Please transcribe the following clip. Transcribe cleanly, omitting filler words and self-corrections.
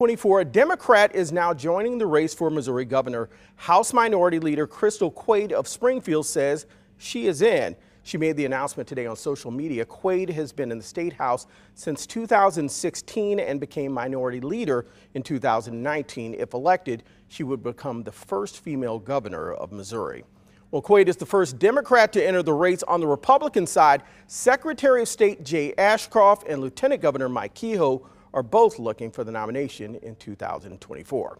24, a Democrat is now joining the race for Missouri governor. House Minority Leader Crystal Quade of Springfield says she is in. She made the announcement today on social media. Quade has been in the state house since 2016 and became minority leader in 2019. If elected, she would become the first female governor of Missouri. Well, Quade is the first Democrat to enter the race. On the Republican side, Secretary of State Jay Ashcroft and Lieutenant Governor Mike Kehoe are both looking for the nomination in 2024.